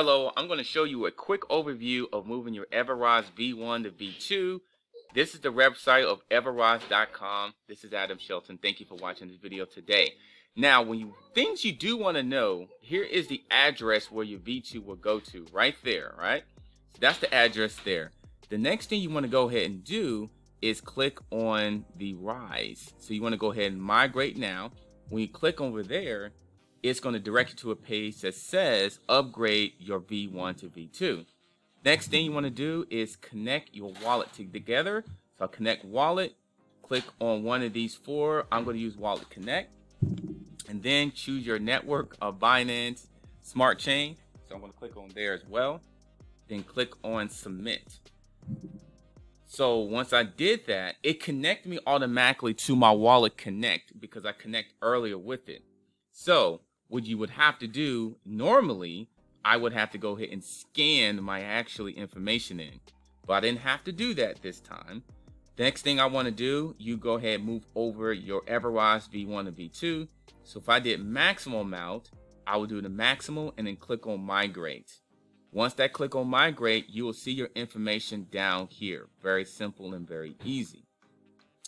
Hello, I'm going to show you a quick overview of moving your EverRise V1 to V2. This is the website of everrise.com. This is Adam Shelton. Thank you for watching this video today. Now, things you do want to know, here is the address where your V2 will go to, right there, right? So that's the address there. The next thing you want to go ahead and do is click on the Rise. So you want to go ahead and migrate now. When you click over there, it's going to direct you to a page that says upgrade your V1 to V2. Next thing you want to do is connect your wallet together. So I'll connect wallet, click on one of these four. I'm going to use Wallet Connect, and then choose your network of Binance Smart Chain. So I'm going to click on there as well. Then click on submit. So once I did that, it connected me automatically to my Wallet Connect because I connect earlier with it. So what you would have to do normally, I would have to go ahead and scan my information in, but I didn't have to do that this time. The next thing I want to do, you go ahead and move over your EverRise V1 and V2. So if I did maximum amount, I would do the maximal and then click on migrate. Once that click on migrate, you will see your information down here. Very simple and very easy.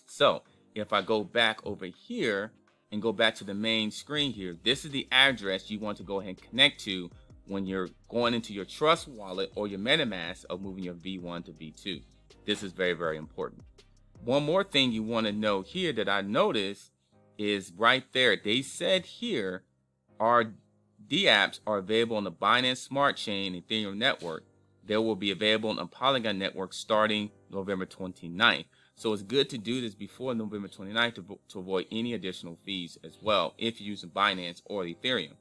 So if I go back over here and go back to the main screen here, this is the address you want to go ahead and connect to when you're going into your Trust Wallet or your MetaMask of moving your V1 to V2. This is very, very important. One more thing you want to know here that I noticed is right there. They said here, our DApps are available on the Binance Smart Chain and Ethereum network. They will be available on the Polygon network starting November 29th. So it's good to do this before November 29th to avoid any additional fees as well if you're using Binance or Ethereum.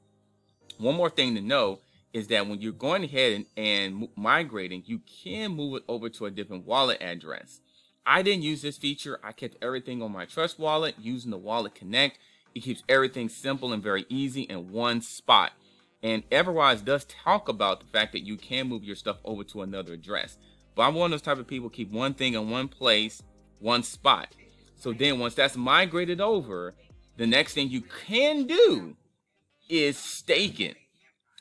One more thing to know is that when you're going ahead and migrating, you can move it over to a different wallet address. I didn't use this feature. I kept everything on my Trust Wallet using the Wallet Connect. It keeps everything simple and very easy in one spot. And EverRise does talk about the fact that you can move your stuff over to another address. But I'm one of those type of people keep one thing in one place, one spot. So then once that's migrated over, the next thing you can do is stake it.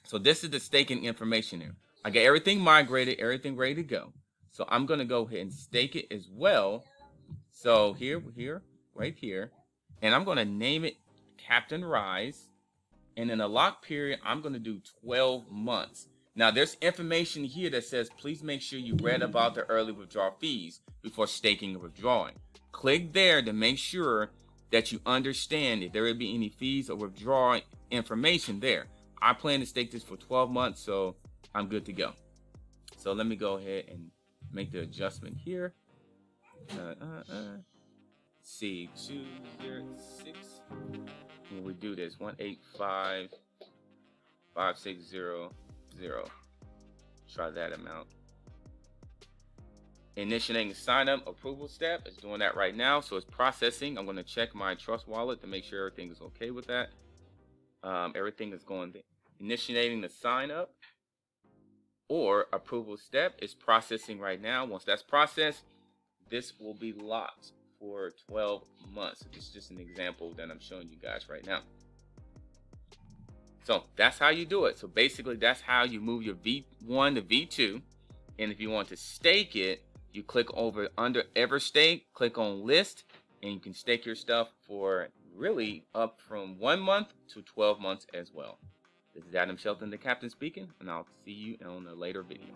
So this is the staking information here. I got everything migrated, everything ready to go. So I'm going to go ahead and stake it as well. So here, right here. And I'm going to name it Captain Rise. And in a lock period, I'm going to do 12 months. Now, there's information here that says, please make sure you read about the early withdrawal fees before staking or withdrawing. Click there to make sure that you understand if there will be any fees or withdrawal information there. I plan to stake this for 12 months, so I'm good to go. So let me go ahead and make the adjustment here. See, 206. When we do this, 1855600. Try that amount. Initiating sign up approval step. It's doing that right now, so it's processing. I'm going to check my Trust Wallet to make sure everything is okay with that. Everything is going there. Initiating the sign up or approval step is processing right now. Once that's processed, this will be locked for 12 months. It's just an example that I'm showing you guys right now. So that's how you do it. So basically that's how you move your V1 to V2. And if you want to stake it, you click over under EverStake, click on list, and you can stake your stuff for really up from 1 month to 12 months as well. This is Adam Shelton, the Captain speaking, and I'll see you on a later video.